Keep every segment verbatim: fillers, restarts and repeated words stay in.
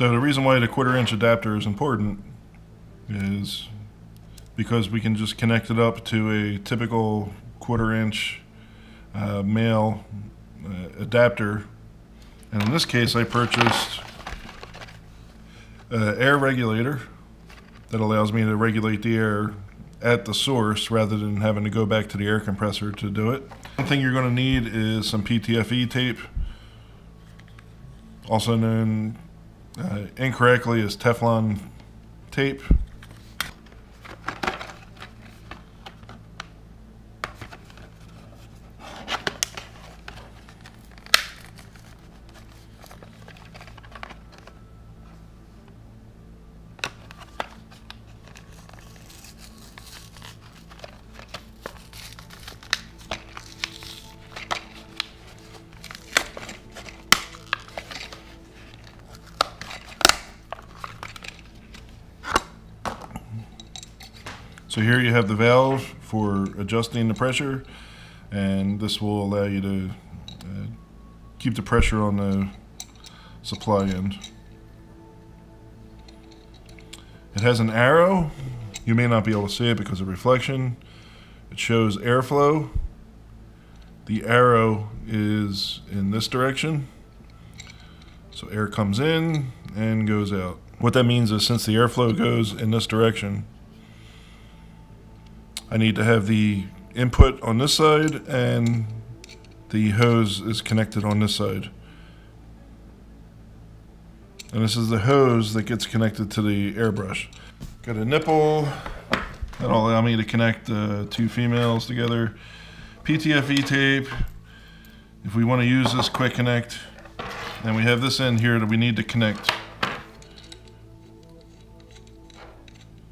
So the reason why the quarter inch adapter is important is because we can just connect it up to a typical quarter inch uh, male uh, adapter. And in this case, I purchased an air regulator that allows me to regulate the air at the source rather than having to go back to the air compressor to do it. One thing you're going to need is some P T F E tape, also known uh, incorrectly as Teflon tape. So here you have the valve for adjusting the pressure, and this will allow you to uh, keep the pressure on the supply end. It has an arrow. You may not be able to see it because of reflection. It shows airflow. The arrow is in this direction. So air comes in and goes out. What that means is, since the airflow goes in this direction, I need to have the input on this side and the hose is connected on this side. And this is the hose that gets connected to the airbrush. Got a nipple that'll allow me to connect the uh, two females together. P T F E tape, if we want to use this quick connect. And we have this end here that we need to connect.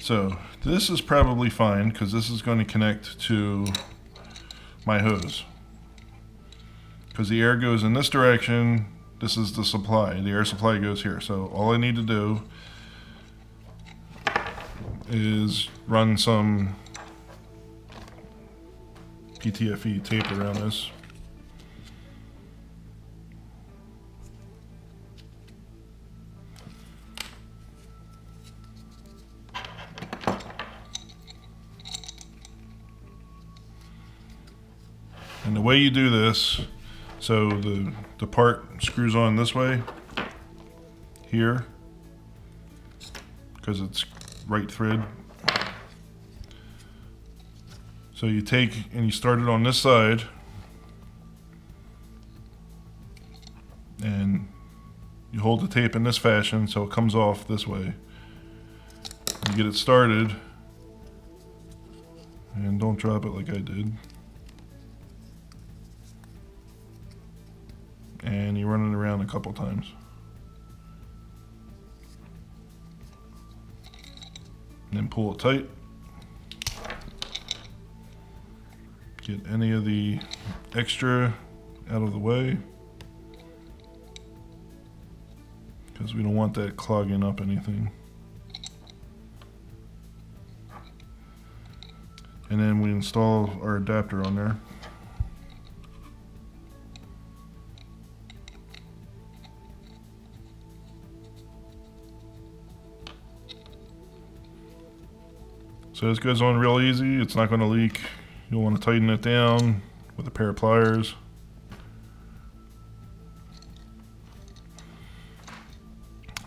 So this is probably fine because this is going to connect to my hose. Because the air goes in this direction, this is the supply. The air supply goes here. So all I need to do is run some P T F E tape around this. And the way you do this, so the, the part screws on this way, here, because it's right thread. So you take and you start it on this side, and you hold the tape in this fashion so it comes off this way. You get it started, and don't drop it like I did. And you run it around a couple times. And then pull it tight. Get any of the extra out of the way, because we don't want that clogging up anything. And then we install our adapter on there. So this goes on real easy, it's not going to leak. You'll want to tighten it down with a pair of pliers.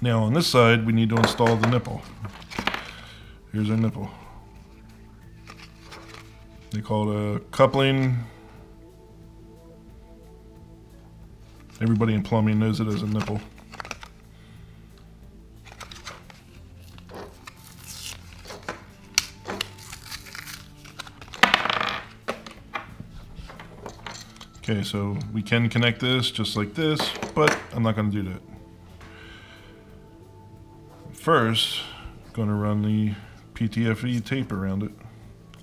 Now on this side, we need to install the nipple. Here's our nipple. They call it a coupling. Everybody in plumbing knows it as a nipple. Okay, so we can connect this just like this, but I'm not going to do that. First, I'm going to run the P T F E tape around it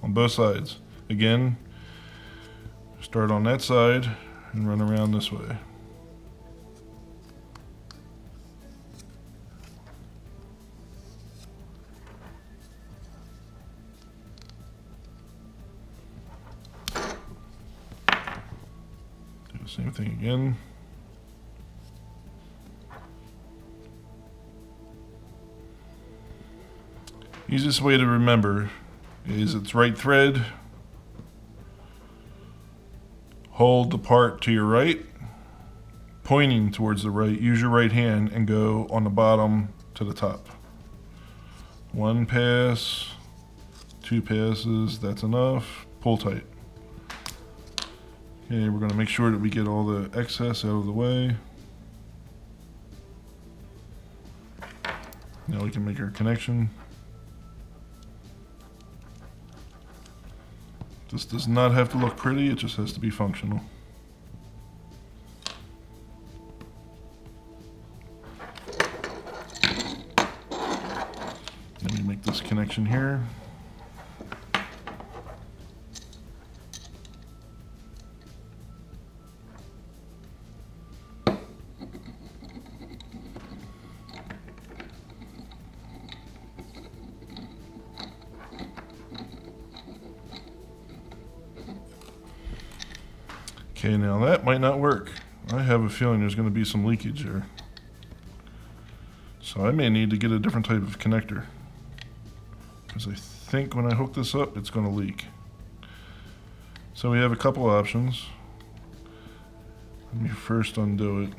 on both sides. Again, start on that side and run around this way. Same thing again. Easiest way to remember is its right thread, hold the part to your right, pointing towards the right, use your right hand and go on the bottom to the top. One pass, two passes, that's enough, pull tight. Okay, we're gonna make sure that we get all the excess out of the way. Now we can make our connection. This does not have to look pretty, it just has to be functional. Let me make this connection here. Okay, now that might not work. I have a feeling there's going to be some leakage there. So I may need to get a different type of connector. Because I think when I hook this up, it's going to leak. So we have a couple options. Let me first undo it.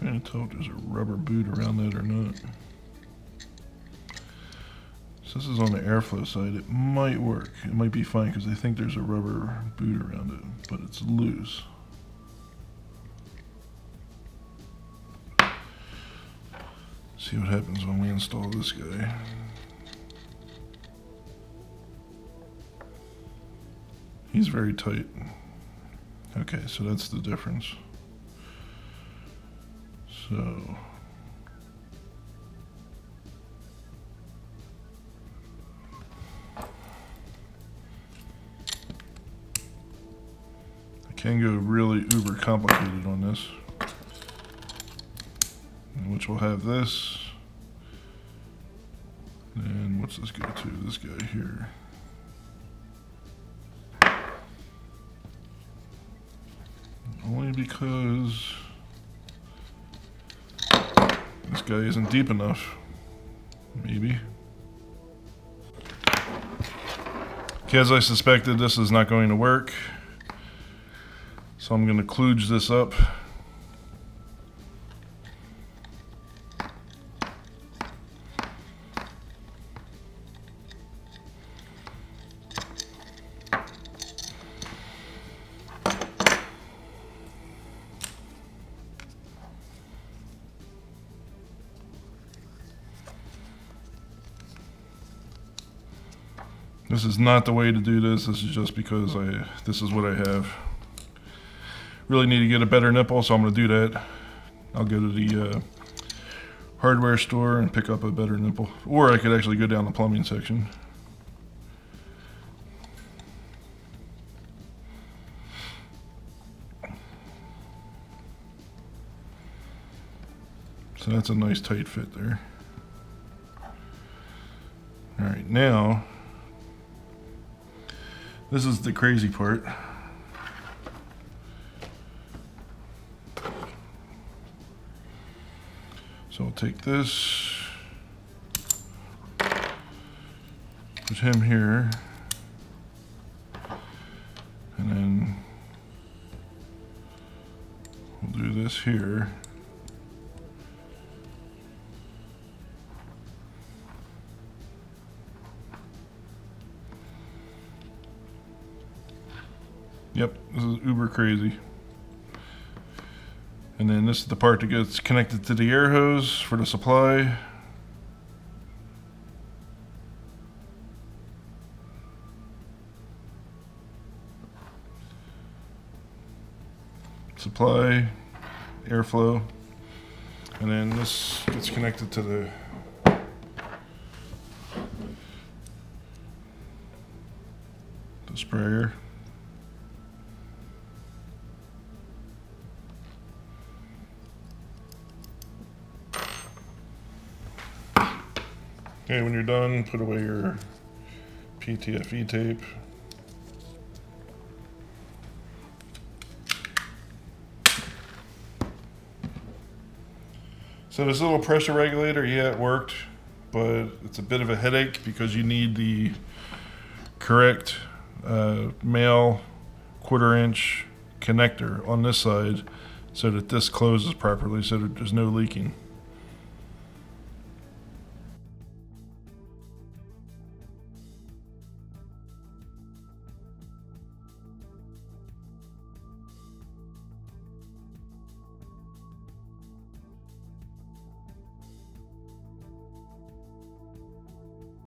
Trying to tell if there's a rubber boot around that or not. So this is on the airflow side. It might work. It might be fine because I think there's a rubber boot around it, but it's loose. See what happens when we install this guy. He's very tight. Okay, so that's the difference. So I can go really uber complicated on this, which will have this, and what's this go to? This guy here. Only because this guy isn't deep enough, maybe. Okay, as I suspected, this is not going to work. So I'm going to kludge this up. This is not the way to do this. This is just because I, this is what I have. Really need to get a better nipple, so I'm going to do that. I'll go to the uh, hardware store and pick up a better nipple. Or I could actually go down the plumbing section. So that's a nice tight fit there. All right, now this is the crazy part. So I'll take this, put him here, and then we'll do this here. Yep, this is uber crazy. And then this is the part that gets connected to the air hose for the supply. Supply, airflow. And then this gets connected to the the sprayer. Okay, when you're done, put away your P T F E tape. So this little pressure regulator, yeah, it worked, but it's a bit of a headache because you need the correct uh, male quarter inch connector on this side so that this closes properly so that there's no leaking.